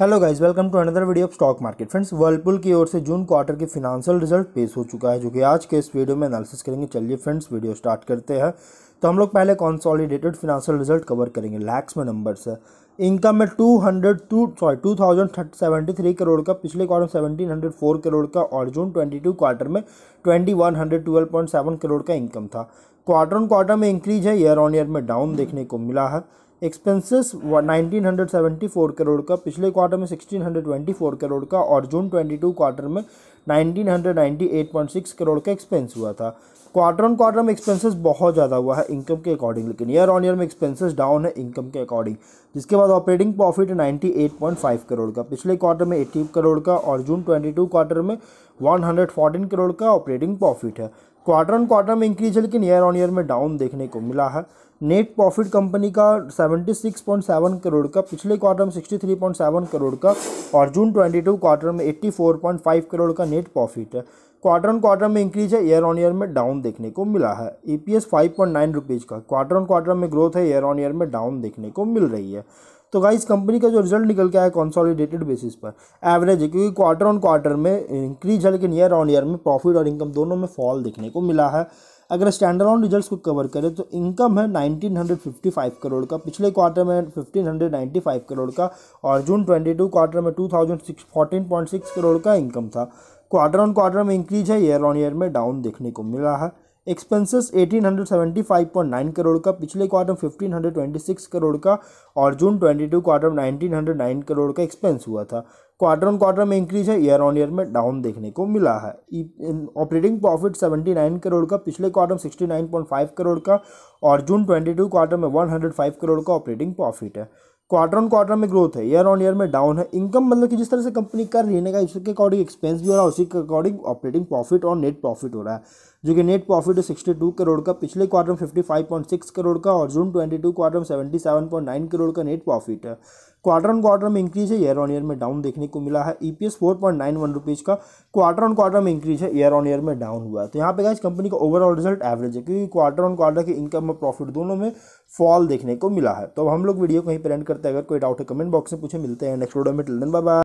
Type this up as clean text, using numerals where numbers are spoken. Hello guys, welcome to another video of stock market. Friends, Whirlpool की ओर से जून quarter के फिनेंशियल रिजल्ट पेश हो चुका है, जो कि आज के इस वीडियो में एनालिसिस करेंगे। चलिए फ्रेंड्स, वीडियो स्टार्ट करते हैं। तो हम लोग पहले कॉन्सोलिडेटेड फिनेंशियल रिजल्ट कवर करेंगे। लैक्स में नंबर्स है। इनकम में 2,073 करोड़ का, पिछले क्वार्टर 1,704 करोड़ का और जून 22 क्वार्टर में 2,112.7 करोड़ का इनकम था। क्वार्टर ऑन क्वार्टर में इंक्रीज है, ईयर ऑन ईयर में डाउन देखने को मिला है। एक्सपेंसेस 1,974 करोड़ का, पिछले क्वार्टर में 1,624 करोड़ का और जून 22 क्वार्टर में 1,998.6 करोड़ का एक्सपेंस हुआ था। क्वार्टर ऑन क्वार्टर में एक्सपेंसेस बहुत ज़्यादा हुआ है इनकम के अकॉर्डिंग, लेकिन ईयर ऑन ईयर में एक्सपेंसेस डाउन है इनकम के अकॉर्डिंग। जिसके बाद ऑपरेटिंग प्रॉफिट 98.5 करोड़ का, पिछले क्वार्टर में 80 करोड़ का और जून 22 क्वार्टर में 114 करोड़ का ऑपरेटिंग प्रॉफिट है। क्वार्टर ऑन क्वार्टर में इंक्रीज है, लेकिन ईयर ऑन ईयर में डाउन देखने को मिला है। नेट प्रॉफिट कंपनी का 76.7 करोड़ का, पिछले क्वार्टर में 63.7 करोड़ का और जून 22 क्वार्टर में 84.5 करोड़ का नेट प्रॉफिट है। क्वार्टर ऑन क्वार्टर में इंक्रीज है, ईयर ऑन ईयर में डाउन देखने को मिला है। EPS 5.9 रुपीज़ का, क्वार्टर ऑन क्वार्टर में ग्रोथ है, ईयर ऑन ईयर में डाउन देखने को मिल रही है। तो गाइस, कंपनी का जो रिजल्ट निकल के आया कंसोलिडेटेड बेसिस पर एवरेज है, क्योंकि क्वार्टर ऑन क्वार्टर में इंक्रीज है, लेकिन ईयर ऑन ईयर में प्रॉफिट और इनकम दोनों में फॉल देखने को मिला है। अगर स्टैंडर्ड ऑन रिजल्ट्स को कवर करें तो इनकम है 1,955 करोड़ का, पिछले क्वार्टर में 1,595 करोड़ का और जून 22 क्वार्टर में 2,014.6 करोड़ का इनकम था। क्वार्टर ऑन क्वार्टर में इंक्रीज है, ईयर ऑन ईयर में डाउन देखने को मिला है। एक्सपेंसेस 1,875.9 करोड़ का, पिछले क्वार्टर में 1,526 करोड़ का और जून 22 क्वार्टर में 1,909 करोड़ का एक्सपेंस हुआ था। क्वार्टर ऑन क्वार्टर में इंक्रीज है, ईयर ऑन ईयर में डाउन देखने को मिला है। ऑपरेटिंग प्रॉफिट 79 करोड़ का, पिछले क्वार्टर में 69.5 करोड़ का और जून 22 क्वार्टर में 105 करोड़ का ऑपरेटिंग प्रॉफिट है। क्वार्टर ऑन क्वार्टर में ग्रोथ है, ईयर ऑन ईयर में डाउन है। इनकम मतलब कि जिस तरह से कंपनी कर रही है ना, उसके अकॉर्डिंग एक्सपेंस भी हो रहा है, उसी के अकॉर्डिंग ऑपरेटिंग प्रॉफिट और नेट प्रॉफिट हो रहा है। जो कि नेट प्रॉफिट 62 करोड़ का, पिछले क्वार्टर में 55.6 करोड़ का और जून 22 क्वार्टर में 77.9 करोड़ का नेट प्रॉफिट है। क्वार्टर ऑन क्वार्टर में इंक्रीज है, ईयर ऑन ईयर में डाउन देखने को मिला है। EPS 4.91 रुपीज़ का, क्वार्टर ऑन क्वार्टर में इंक्रीज है, ईयर ऑन ईयर में डाउन हुआ है। तो यहाँ पे गाइस, कंपनी का ओवरऑल रिजल्ट एवरेज है, क्योंकि क्वार्टर ऑन क्वार्टर की इनकम और प्रॉफिट दोनों में फॉल देखने को मिला है। तो हम लोग वीडियो को यहीं पर एंड करते हैं। अगर कोई डाउट है कमेंट बॉक्स में पूछे। मिलते हैं नेक्स्ट वीडियो में। Till then bye bye.